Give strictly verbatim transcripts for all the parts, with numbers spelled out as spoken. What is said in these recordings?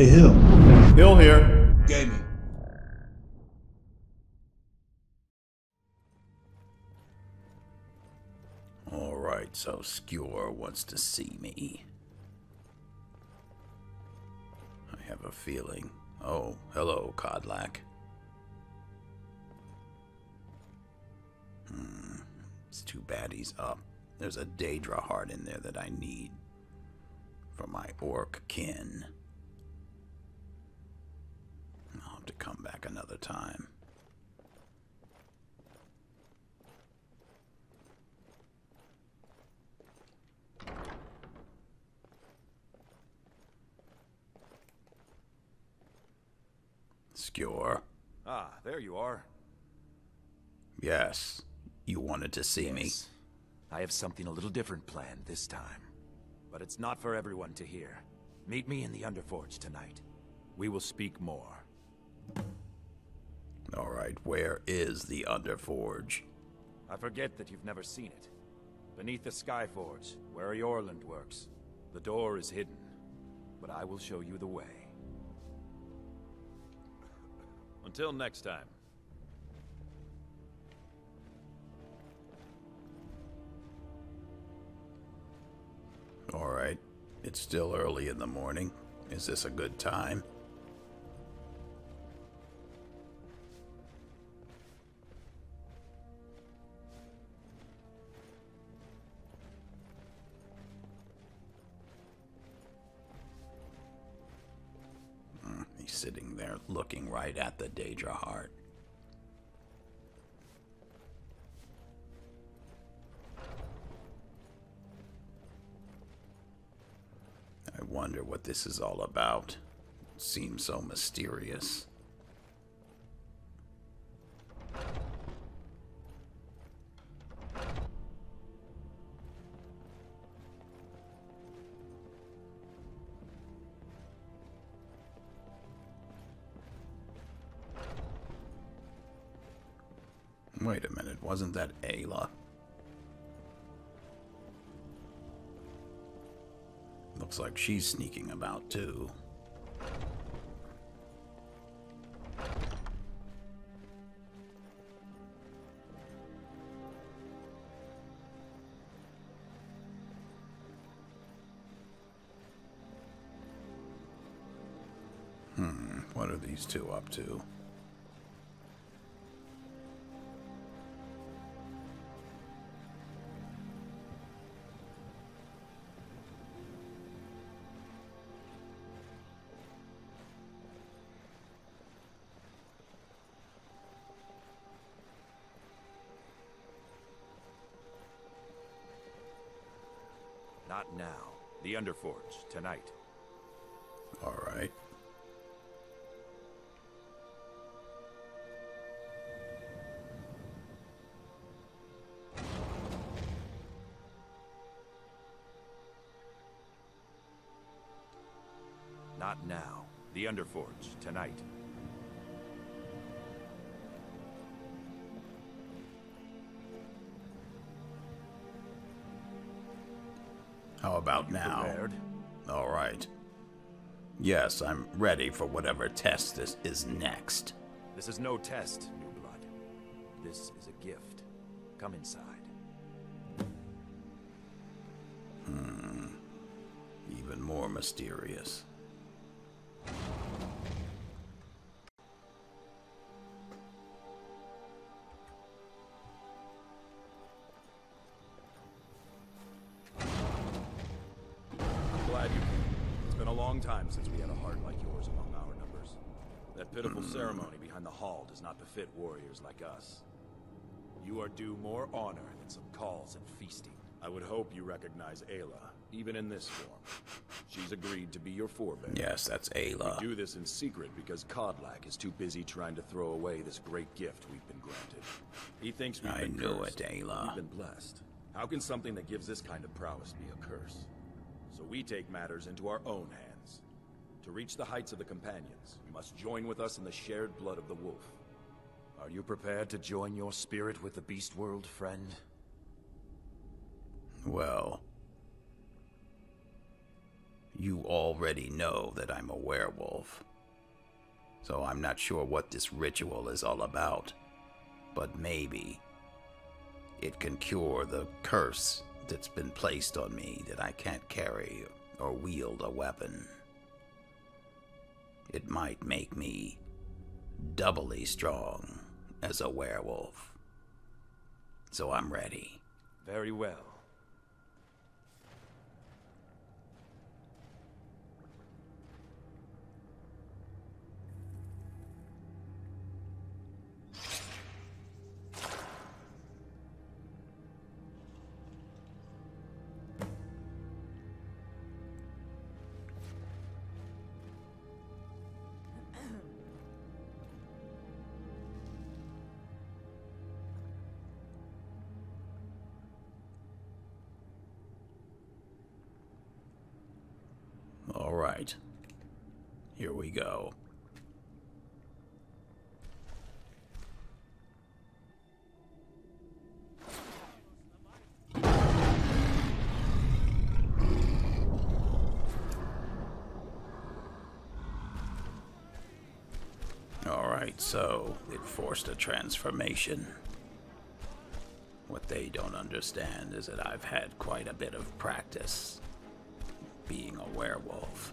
Hey, Hill. Hill Here! Gaming. Alright, so Skjor wants to see me. I have a feeling. Oh, hello, Kodlak. Hmm, it's too bad he's up. There's a Daedra heart in there that I need for my orc kin. I'll have to come back another time. Skjor. Ah, there you are. Yes, you wanted to see yes. me. I have something a little different planned this time, but it's not for everyone to hear. Meet me in the Underforge tonight. We will speak more. All right, where is the Underforge? I forget that you've never seen it. Beneath the Skyforge, where Orland works, the door is hidden, but I will show you the way. Until next time. All right. It's still early in the morning. Is this a good time? Mm, he's sitting there looking right at the Daedra heart. I wonder what this is all about. It seems so mysterious. Wait a minute, wasn't that Aela? Looks like she's sneaking about, too. Hmm, what are these two up to? Not now. The Underforge, tonight. All right. Not now. The Underforge, tonight. How about now? Prepared? All right. Yes, I'm ready for whatever test this is next. This is no test, new blood. This is a gift. Come inside. Hmm. Even more mysterious. Time since we had a heart like yours among our numbers. That pitiful mm. ceremony behind the hall does not befit warriors like us. You are due more honor than some calls and feasting. I would hope you recognize Aela, even in this form. She's agreed to be your forebear. Yes, that's Aela. We do this in secret because Kodlak is too busy trying to throw away this great gift we've been granted. He thinks we've I been knew cursed. It, Aela. We've been blessed. How can something that gives this kind of prowess be a curse? So we take matters into our own hands. To reach the heights of the companions, you must join with us in the shared blood of the wolf. Are you prepared to join your spirit with the Beast World, friend? Well... You already know that I'm a werewolf. So I'm not sure what this ritual is all about, but maybe it can cure the curse that's been placed on me that I can't carry or wield a weapon. It might make me doubly strong as a werewolf. So I'm ready. Very well. Alright, here we go. Alright, so it forced a transformation. What they don't understand is that I've had quite a bit of practice being a werewolf.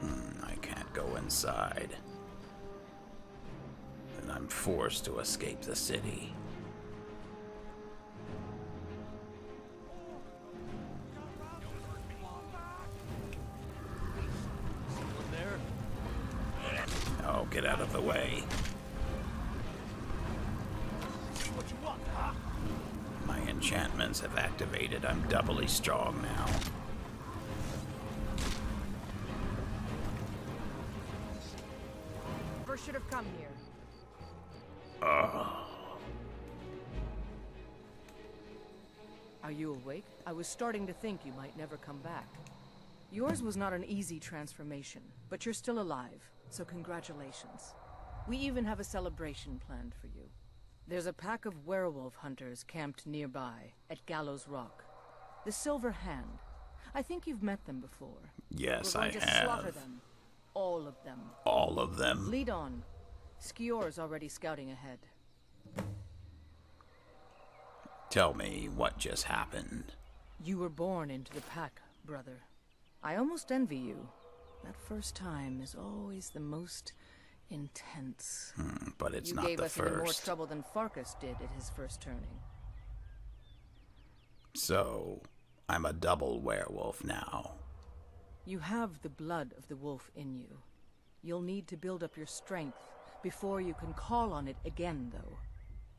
Hmm, I can't go inside. And I'm forced to escape the city. Oh, get out of the way. Enchantments have activated. I'm doubly strong now. Never should have come here. Oh. Are you awake? I was starting to think you might never come back. Yours was not an easy transformation, but you're still alive, so congratulations. We even have a celebration planned for you. There's a pack of werewolf hunters camped nearby, at Gallows Rock. The Silver Hand. I think you've met them before. Yes, I have. We're going to slaughter them. All of them. All of them. Lead on. Skjor's already scouting ahead. Tell me what just happened. You were born into the pack, brother. I almost envy you. That first time is always the most intense. Hmm, but it's not the first. You gave us more trouble than Farkas did at his first turning. So, I'm a double werewolf now. You have the blood of the wolf in you. You'll need to build up your strength before you can call on it again, though.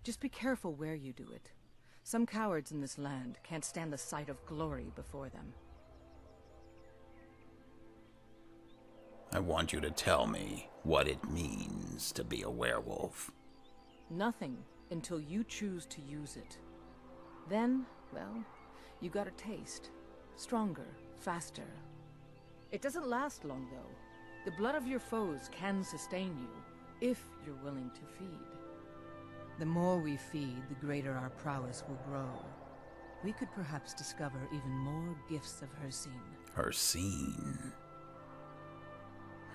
Just be careful where you do it. Some cowards in this land can't stand the sight of glory before them. I want you to tell me what it means to be a werewolf. Nothing until you choose to use it. Then, well, you got a taste. Stronger, faster. It doesn't last long, though. The blood of your foes can sustain you, if you're willing to feed. The more we feed, the greater our prowess will grow. We could perhaps discover even more gifts of Hircine. Hircine.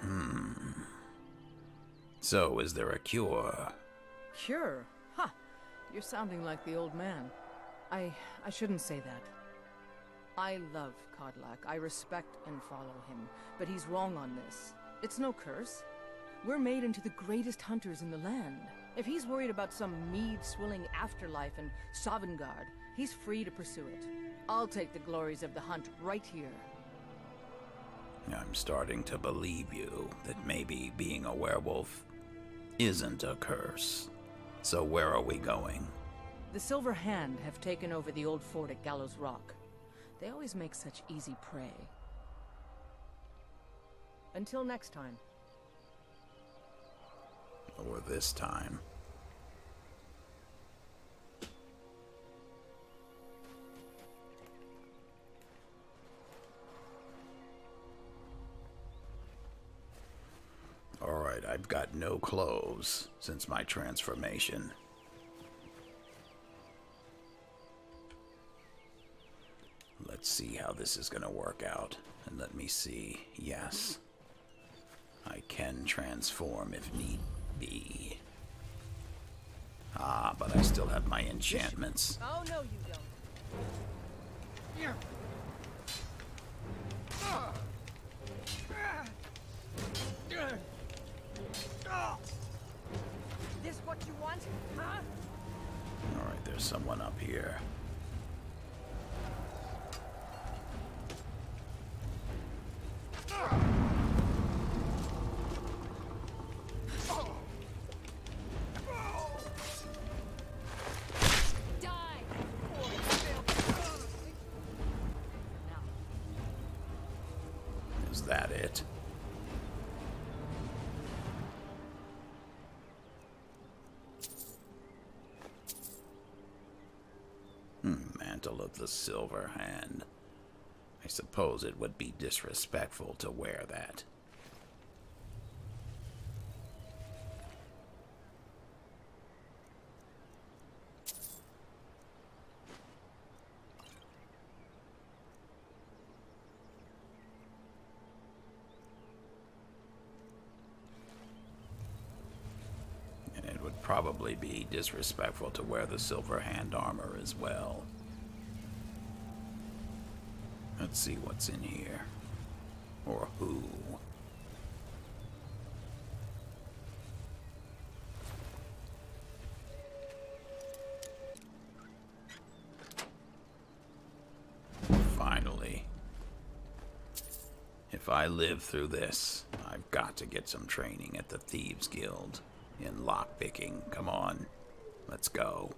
Hmm. So, is there a cure? Cure? Ha! Huh. You're sounding like the old man. I... I shouldn't say that. I love Kodlak. I respect and follow him. But he's wrong on this. It's no curse. We're made into the greatest hunters in the land. If he's worried about some mead-swilling afterlife in Sovngarde, he's free to pursue it. I'll take the glories of the hunt right here. I'm starting to believe you that maybe being a werewolf isn't a curse. So where are we going? The Silver Hand have taken over the old fort at Gallows Rock. They always make such easy prey. Until next time. Or this time. Alright, I've got no clothes since my transformation. Let's see how this is going to work out. And let me see. Yes. I can transform if need be. Ah, but I still have my enchantments. Oh, no, you don't. Here. This what you want, huh? All right, there's someone up here. Of the Silver Hand. I suppose it would be disrespectful to wear that. And it would probably be disrespectful to wear the Silver Hand armor as well. Let's see what's in here, or who. Finally. If I live through this, I've got to get some training at the Thieves Guild in lockpicking. Come on, let's go.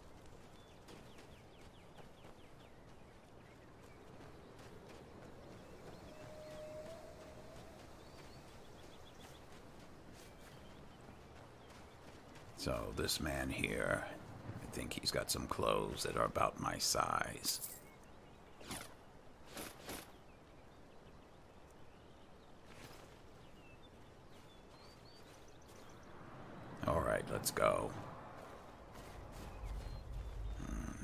So this man here, I think he's got some clothes that are about my size. All right, let's go.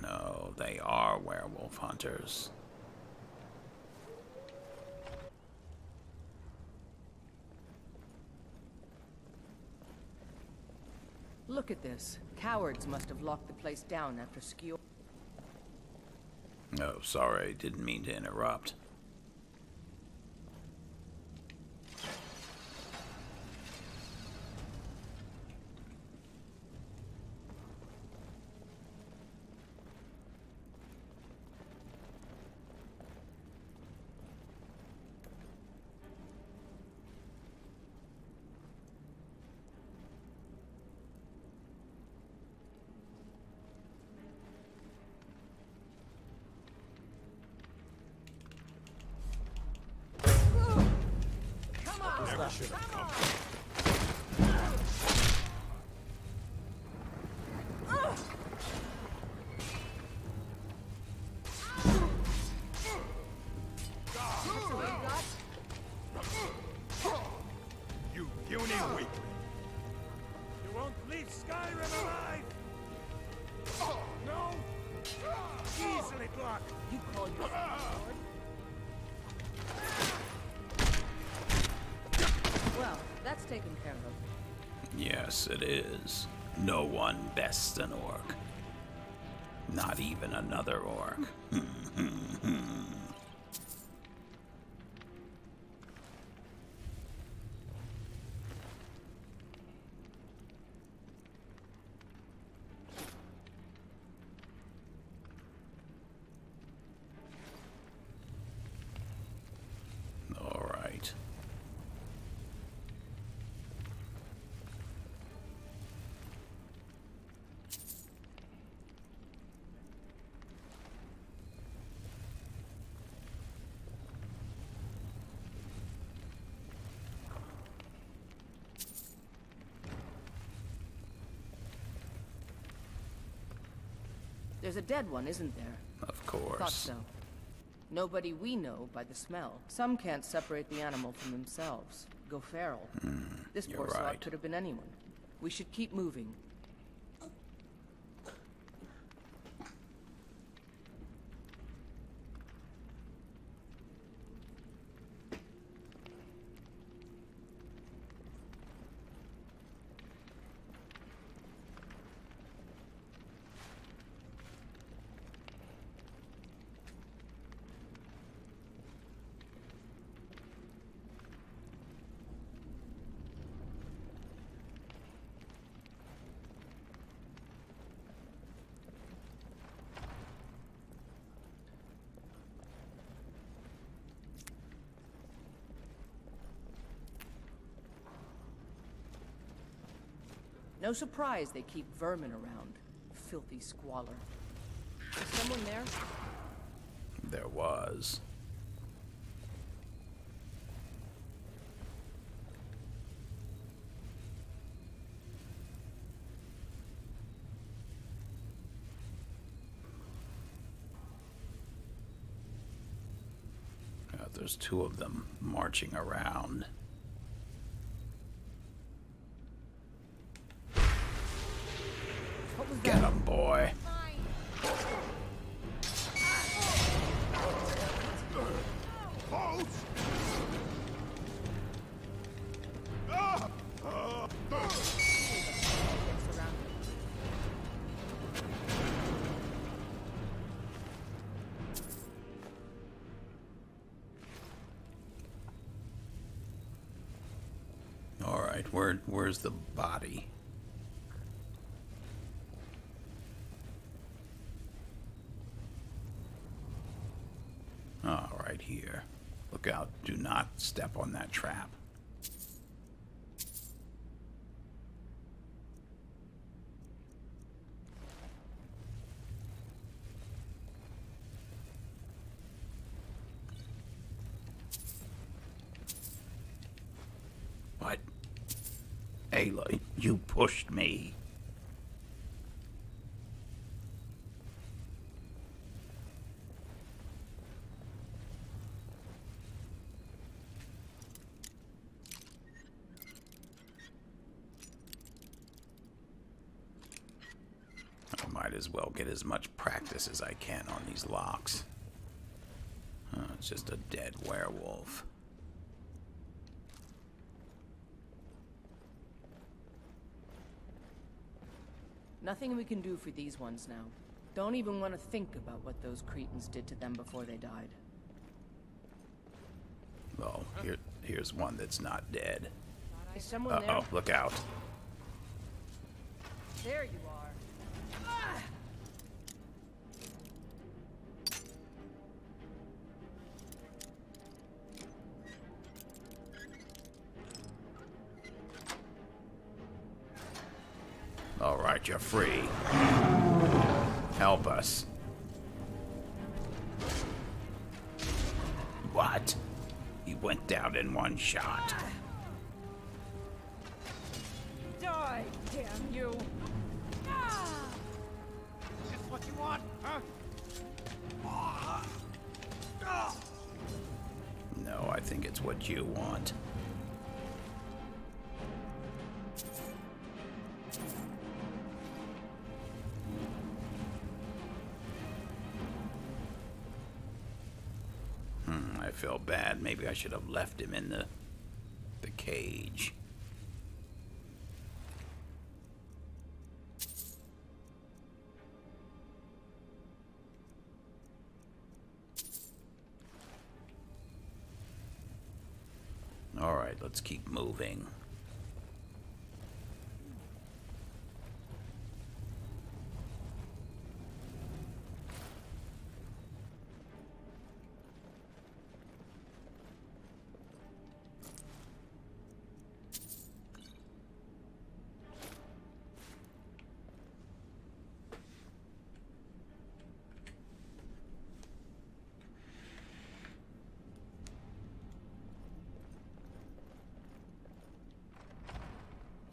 No, they are werewolf hunters. Look at this. Cowards must have locked the place down after Skjor. Oh, sorry. Didn't mean to interrupt. It is. No one bests an orc. Not even another orc. There's a dead one, isn't there? Of course. Thought so. Nobody we know by the smell. Some can't separate the animal from themselves. Go feral. Mm, this poor right. Slot could have been anyone. We should keep moving. No surprise they keep vermin around. Filthy squalor. Is someone there? There was. God, there's two of them marching around. Get him, boy. All right, where where's the body? Here. Look out. Do not step on that trap. What? Aela, you pushed me. As well get as much practice as I can on these locks. Oh, it's just a dead werewolf. Nothing we can do for these ones now. Don't even want to think about what those cretins did to them before they died. Well, here, here's one that's not dead. Is someone uh oh, there? Look out. There you are. All right, you're free. Help us. What? He went down in one shot. Die, damn you. Is this what you want, huh? No, I think it's what you want. Felt bad. Maybe I should have left him in the the cage. All right, let's keep moving.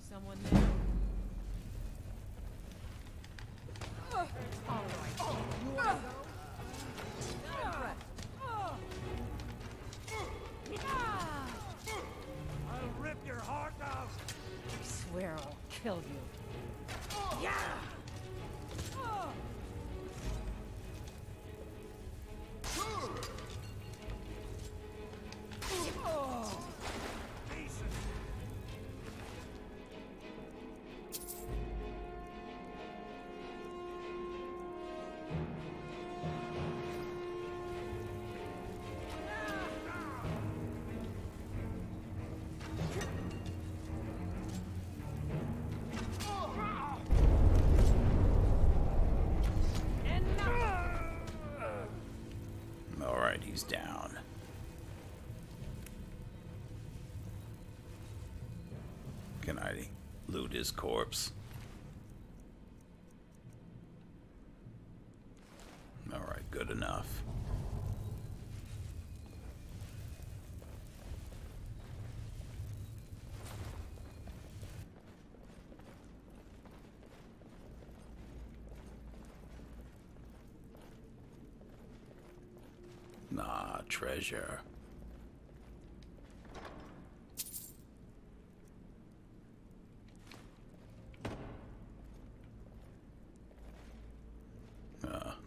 Someone there. Oh, all right. Oh, you want to go? I'll rip your heart out. I swear I'll kill you. Oh. Yeah. Down. Can I loot his corpse? good enough. Nah, treasure.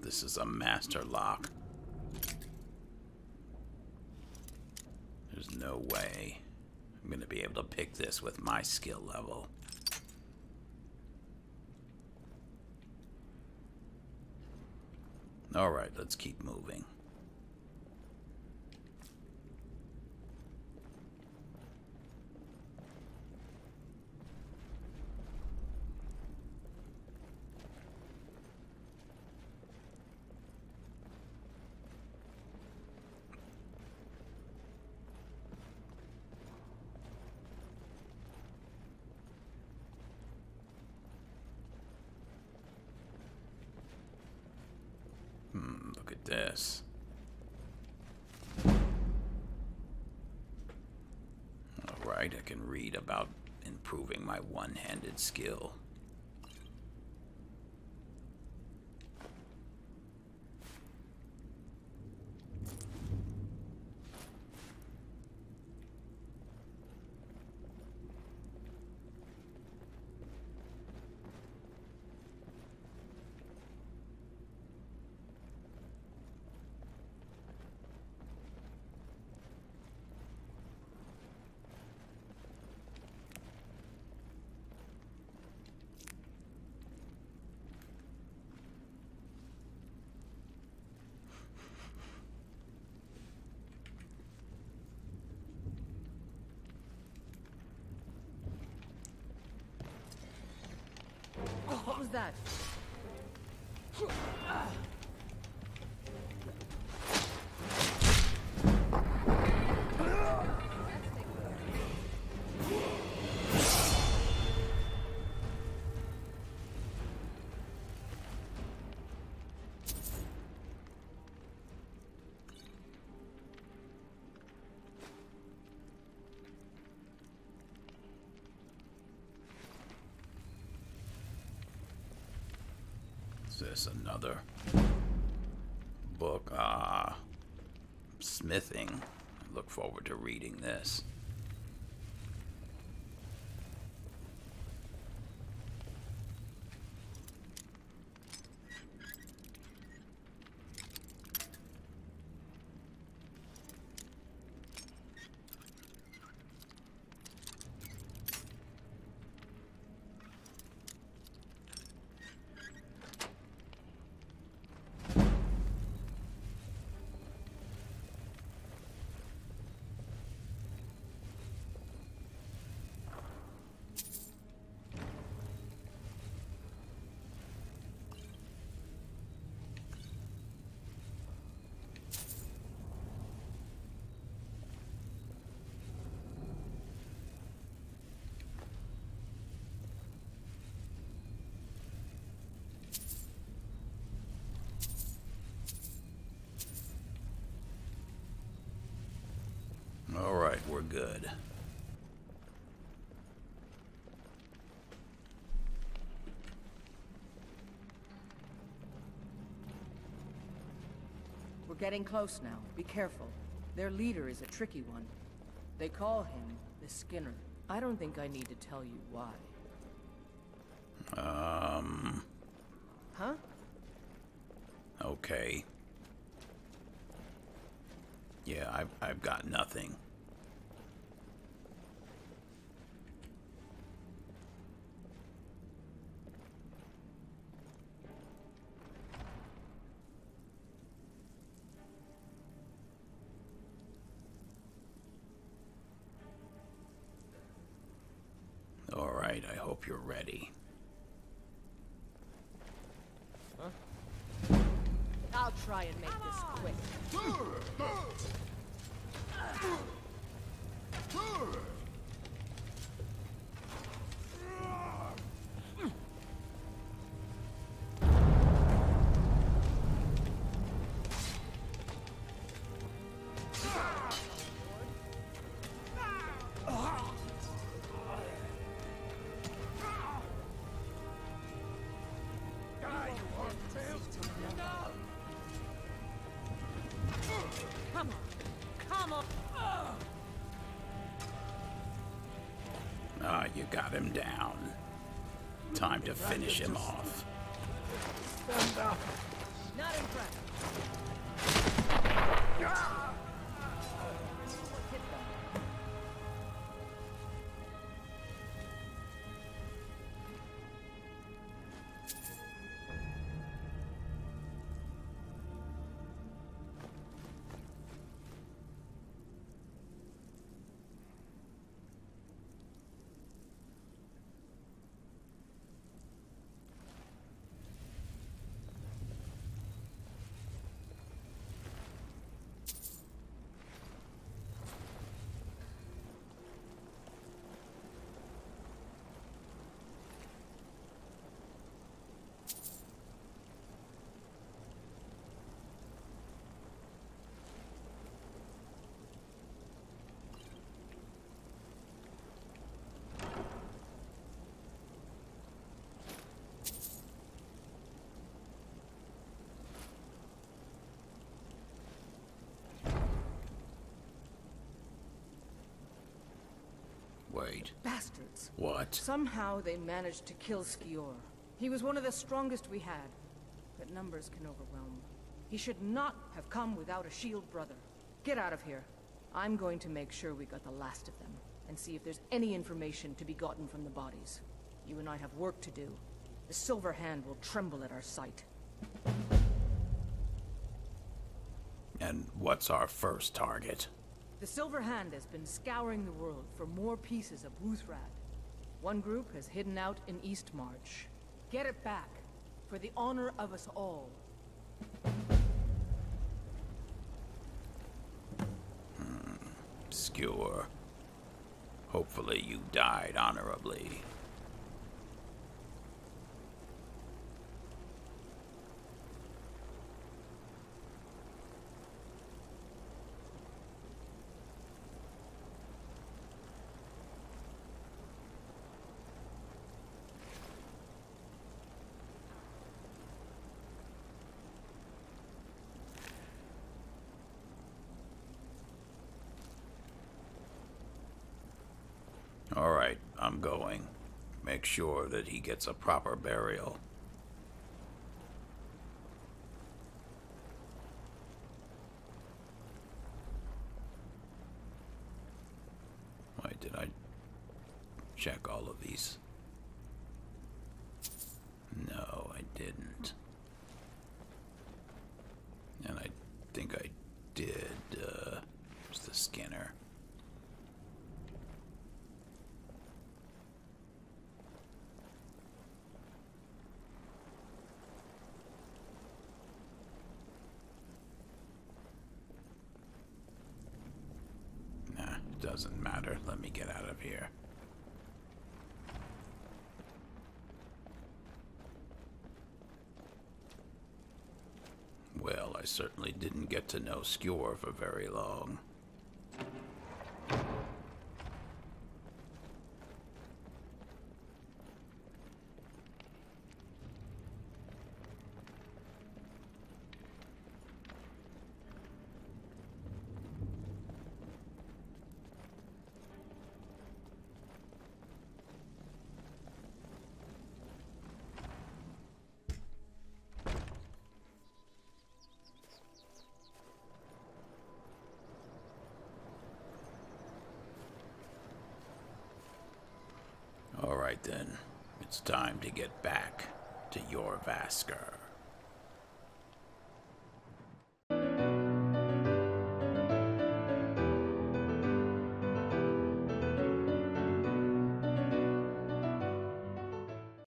This is a master lock. There's no way I'm gonna be able to pick this with my skill level. All right, let's keep moving. This. Alright, I can read about improving my one-handed skill. What was that? This another book. Ah, smithing. I look forward to reading this. All right, we're good. We're getting close now. Be careful. Their leader is a tricky one. They call him the Skinner. I don't think I need to tell you why. Um... Huh? Okay. Yeah, I've, I've got nothing. All right, I hope you're ready. Huh? I'll try and make this quick. Come on, come on. Ah, you got him down. Time to finish him off. Stand up. Not in front. Bastards. What? Somehow they managed to kill Skjor. He was one of the strongest we had, but numbers can overwhelm. He should not have come without a shield brother. Get out of here. I'm going to make sure we got the last of them, and see if there's any information to be gotten from the bodies. You and I have work to do. The Silver Hand will tremble at our sight. And what's our first target? The Silver Hand has been scouring the world for more pieces of Boothrad. One group has hidden out in Eastmarch. Get it back, for the honor of us all. Hmm. Skjor. Hopefully you died honorably. Alright, I'm going. Make sure that he gets a proper burial. Why did I check all of these? No, I didn't. And I think I did. Uh, it's the scanner. Doesn't matter. Let me get out of here. Well, I certainly didn't get to know Skjor for very long. All right then, it's time to get back to your Vasker.